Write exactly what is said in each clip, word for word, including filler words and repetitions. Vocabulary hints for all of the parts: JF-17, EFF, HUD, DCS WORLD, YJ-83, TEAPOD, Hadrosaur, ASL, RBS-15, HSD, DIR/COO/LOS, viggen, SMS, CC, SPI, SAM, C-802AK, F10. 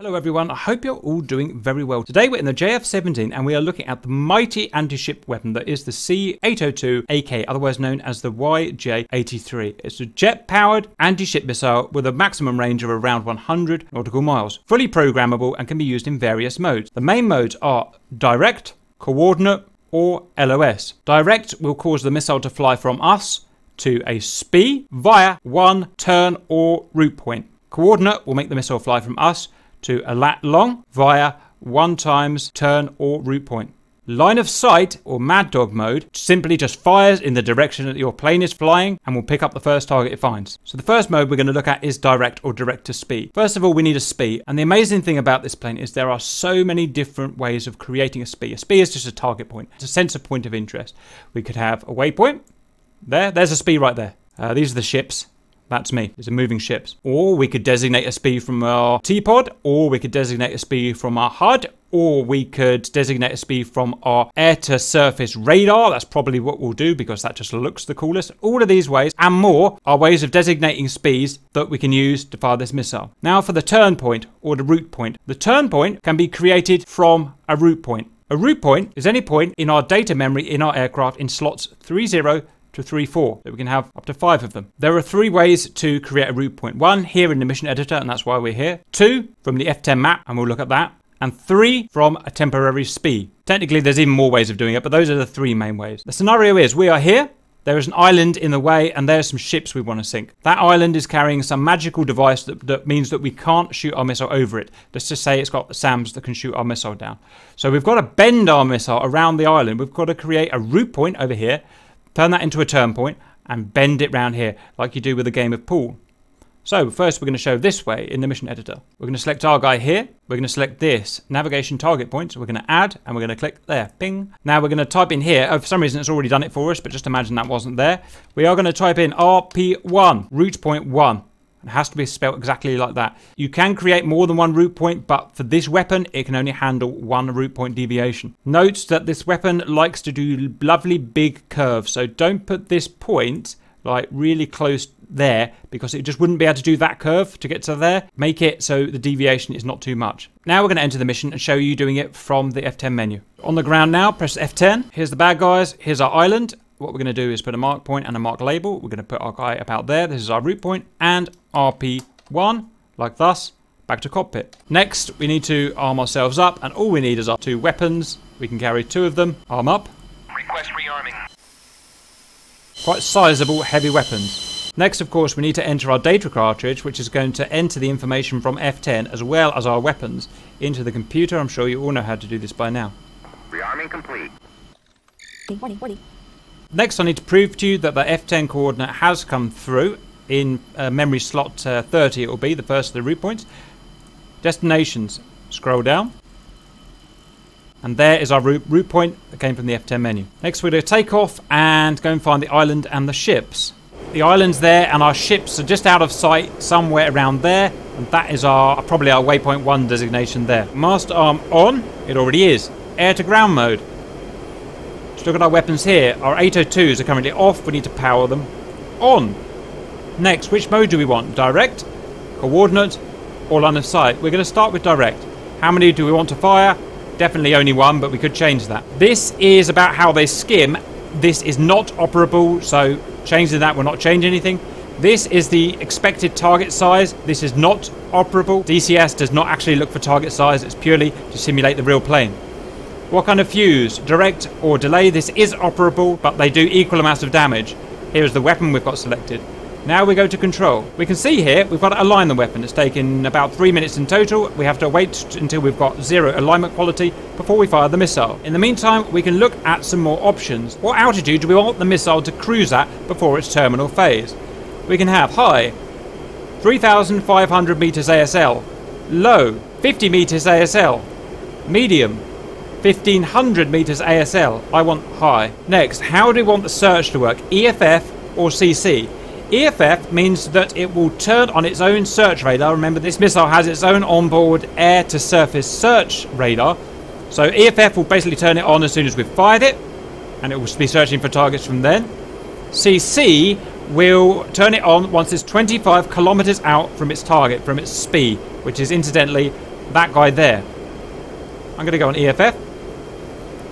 Hello everyone, I hope you're all doing very well. Today we're in the J F seventeen and we are looking at the mighty anti-ship weapon that is the C eight oh two A K, otherwise known as the Y J eighty-three. It's a jet-powered anti-ship missile with a maximum range of around one hundred nautical miles, fully programmable and can be used in various modes. The main modes are direct, coordinate or L O S. Direct will cause the missile to fly from us to a S P I via one turn or route point. Coordinate will make the missile fly from us to a lat long via one times turn or route point. Line of sight or mad dog mode simply just fires in the direction that your plane is flying and will pick up the first target it finds. So the first mode we're going to look at is direct or direct to S P I. First of all, we need a S P I, and the amazing thing about this plane is there are so many different ways of creating a S P I. A S P I is just a target point. It's a sensor point of interest. We could have a waypoint. There, there's a S P I right there. Uh, these are the ships. That's me. It's a moving ships. Or we could designate a S P I from our TEAPOD, or we could designate a S P I from our H U D, or we could designate a S P I from our air-to-surface radar. That's probably what we'll do because that just looks the coolest. All of these ways and more are ways of designating S P Is that we can use to fire this missile. Now for the turn point or the route point. The turn point can be created from a route point. A route point is any point in our data memory in our aircraft in slots three zero to three four, that we can have up to five of them. There are three ways to create a route point. One, here in the mission editor, and that's why we're here. Two, from the F ten map, and we'll look at that. And three, from a temporary S P I. Technically, there's even more ways of doing it, but those are the three main ways. The scenario is we are here. There is an island in the way and there's some ships we want to sink. That island is carrying some magical device that, that means that we can't shoot our missile over it. Let's just say it's got the SAMs that can shoot our missile down. So we've got to bend our missile around the island. We've got to create a route point over here, turn that into a turn point and bend it round here like you do with a game of pool. So first we're going to show this way in the mission editor. We're going to select our guy here. We're going to select this navigation target point. So we're going to add and we're going to click there. Ping. Now we're going to type in here. Oh, for some reason it's already done it for us, but just imagine that wasn't there. We are going to type in R P one, route point one. It has to be spelled exactly like that. You can create more than one route point, but for this weapon, it can only handle one route point deviation. Note that this weapon likes to do lovely big curves, so don't put this point like really close there because it just wouldn't be able to do that curve to get to there. Make it so the deviation is not too much. Now we're going to enter the mission and show you doing it from the F ten menu. On the ground now, press F ten. Here's the bad guys. Here's our island. What we're going to do is put a mark point and a mark label. We're going to put our guy about there. This is our route point and R P one, like thus, back to cockpit. Next, we need to arm ourselves up and all we need is our two weapons. We can carry two of them. Arm up. Request rearming. Quite sizable, heavy weapons. Next, of course, we need to enter our data cartridge, which is going to enter the information from F ten as well as our weapons into the computer. I'm sure you all know how to do this by now. Rearming complete. Warning, warning. Next, I need to prove to you that the F ten coordinate has come through in uh, memory slot uh, thirty. It will be the first of the route points. Destinations. Scroll down. And there is our route, route point that came from the F ten menu. Next, we're going to take off and go and find the island and the ships. The island's there and our ships are just out of sight somewhere around there. And that is our probably our waypoint one designation there. Master arm on. It already is. Air to ground mode. Just look at our weapons here. Our eight oh twos are currently off. We need to power them on. Next, which mode do we want? Direct, coordinate, or line of sight? We're going to start with direct. How many do we want to fire? Definitely only one, but we could change that. This is about how they skim. This is not operable, so changing that will not change anything. This is the expected target size. This is not operable. D C S does not actually look for target size. It's purely to simulate the real plane. What kind of fuse? Direct or delay? This is operable, but they do equal amounts of damage. Here is the weapon we've got selected. Now we go to control. We can see here we've got to align the weapon. It's taken about three minutes in total. We have to wait until we've got zero alignment quality before we fire the missile. In the meantime, we can look at some more options. What altitude do we want the missile to cruise at before its terminal phase? We can have high, three thousand five hundred meters A S L, low, fifty meters A S L, medium, fifteen hundred meters A S L. I want high. Next, how do we want the search to work? E F F or C C? E F F means that it will turn on its own search radar. Remember, this missile has its own onboard air-to-surface search radar. So E F F will basically turn it on as soon as we've fired it, and it will be searching for targets from then. C C will turn it on once it's twenty-five kilometers out from its target, from its S P I, which is incidentally that guy there. I'm going to go on E F F.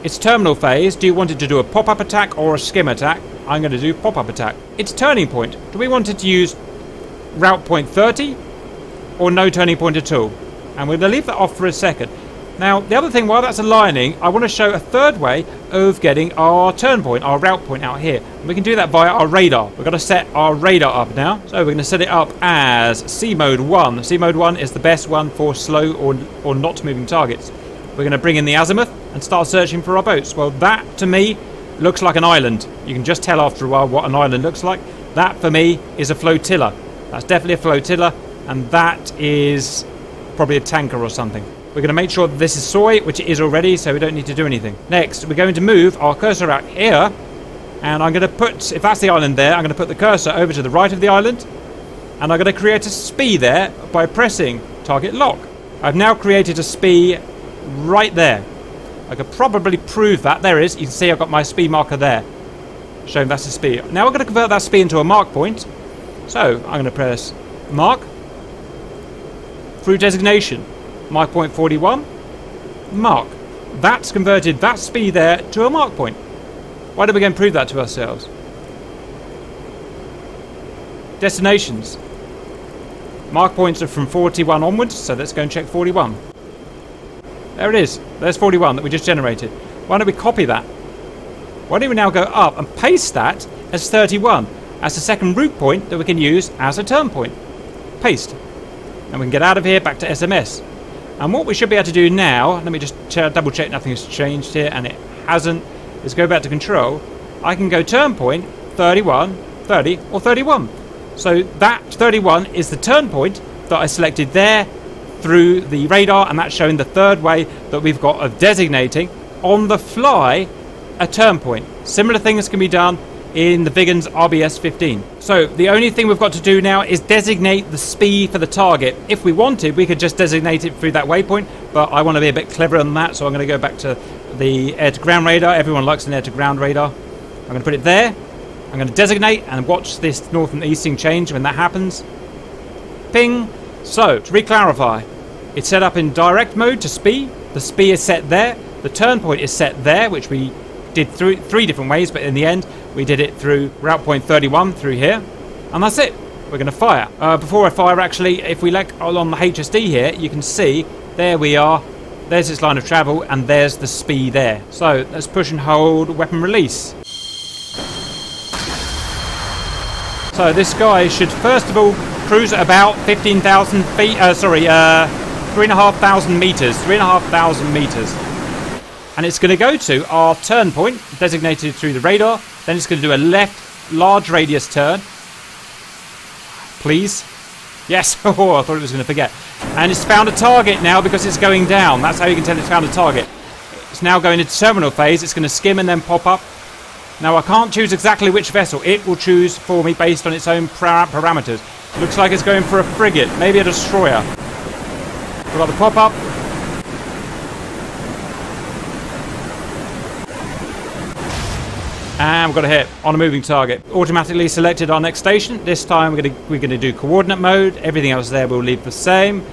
It's terminal phase. Do you want it to do a pop-up attack or a skim attack? I'm going to do pop-up attack. It's turning point. Do we want it to use route point thirty or no turning point at all? And we're going to leave that off for a second. Now, the other thing, while that's aligning, I want to show a third way of getting our turn point, our route point out here. And we can do that via our radar. We've got to set our radar up now. So we're going to set it up as C mode one. C mode one is the best one for slow or, or not moving targets. We're going to bring in the azimuth and start searching for our boats. Well, that, to me, looks like an island. You can just tell after a while what an island looks like. That, for me, is a flotilla. That's definitely a flotilla, and that is probably a tanker or something. We're going to make sure that this is soy, which it is already, so we don't need to do anything. Next, we're going to move our cursor out here, and I'm going to put, if that's the island there, I'm going to put the cursor over to the right of the island, and I'm going to create a S P I there by pressing target lock. I've now created a S P I right there. I could probably prove that. There it is. You can see I've got my S P I marker there, showing that's a S P I. Now we're going to convert that S P I into a mark point, so I'm going to press mark through designation. Mark point forty-one, mark. That's converted that speed there to a mark point. Why don't we go and prove that to ourselves? Destinations. Mark points are from forty-one onwards, so let's go and check forty-one. There it is. There's forty-one that we just generated. Why don't we copy that? Why don't we now go up and paste that as thirty-one, as the second route point that we can use as a turn point. Paste. And we can get out of here back to S M S. And what we should be able to do now, let me just double check nothing has changed here, and it hasn't, is go back to control. I can go turn point thirty-one, thirty, or thirty-one. So that thirty-one is the turn point that I selected there through the radar, and that's showing the third way that we've got of designating on the fly a turn point. Similar things can be done in the Vigan's R B S fifteen. So the only thing we've got to do now is designate the speed for the target. If we wanted, we could just designate it through that waypoint, but I want to be a bit cleverer than that, so I'm going to go back to the air-to-ground radar. Everyone likes an air-to-ground radar. I'm going to put it there. I'm going to designate and watch this north and easting change when that happens. Ping. So, to re-clarify, it's set up in direct mode to S P I. The S P I is set there. The turn point is set there, which we did through three different ways, but in the end we did it through route point thirty-one through here, and that's it. We're gonna fire. Uh, before I fire, actually, if we look along the H S D here, you can see there we are, there's its line of travel, and there's the S P I there. So let's push and hold weapon release. So this guy should first of all cruise at about fifteen thousand feet, uh, sorry, uh, three and a half thousand meters, three and a half thousand meters. And it's going to go to our turn point, designated through the radar. Then it's going to do a left, large radius turn. Please. Yes. Oh, I thought it was going to forget. And it's found a target now because it's going down. That's how you can tell it's found a target. It's now going into terminal phase. It's going to skim and then pop up. Now, I can't choose exactly which vessel. It will choose for me based on its own parameters. Looks like it's going for a frigate, maybe a destroyer. We've got the pop-up. And we've got a hit on a moving target. Automatically selected our next station. This time we're going to, we're going to do coordinate mode. Everything else there will leave the same.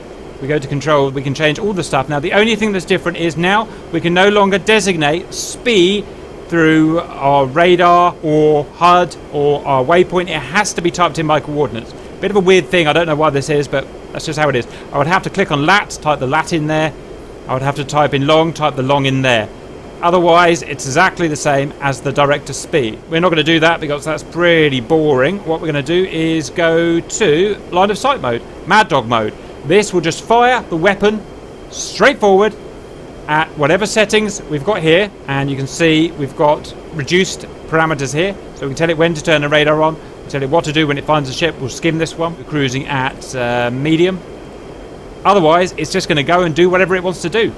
We go to control. We can change all the stuff. Now the only thing that's different is now we can no longer designate S P I through our radar or H U D or our waypoint. It has to be typed in by coordinates. Bit of a weird thing. I don't know why this is, but that's just how it is. I would have to click on L A T, type the L A T in there. I would have to type in long, type the long in there. Otherwise, it's exactly the same as the direct to S P I. We're not going to do that because that's pretty boring. What we're going to do is go to line of sight mode, mad dog mode. This will just fire the weapon straight forward at whatever settings we've got here. And you can see we've got reduced parameters here. So we can tell it when to turn the radar on, we'll tell it what to do when it finds a ship. We'll skim this one. We're cruising at uh, medium. Otherwise, it's just going to go and do whatever it wants to do.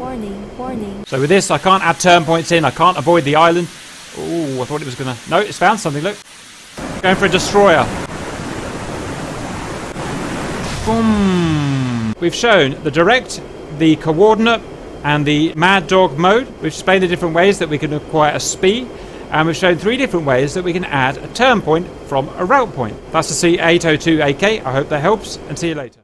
Warning, warning. So with this, I can't add turn points in. I can't avoid the island. Oh, I thought it was going to... No, it's found something, look. Going for a destroyer. Boom. We've shown the direct, the coordinate, and the mad dog mode. We've explained the different ways that we can acquire a S P I. And we've shown three different ways that we can add a turn point from a route point. That's the C eight oh two A K. I hope that helps, and see you later.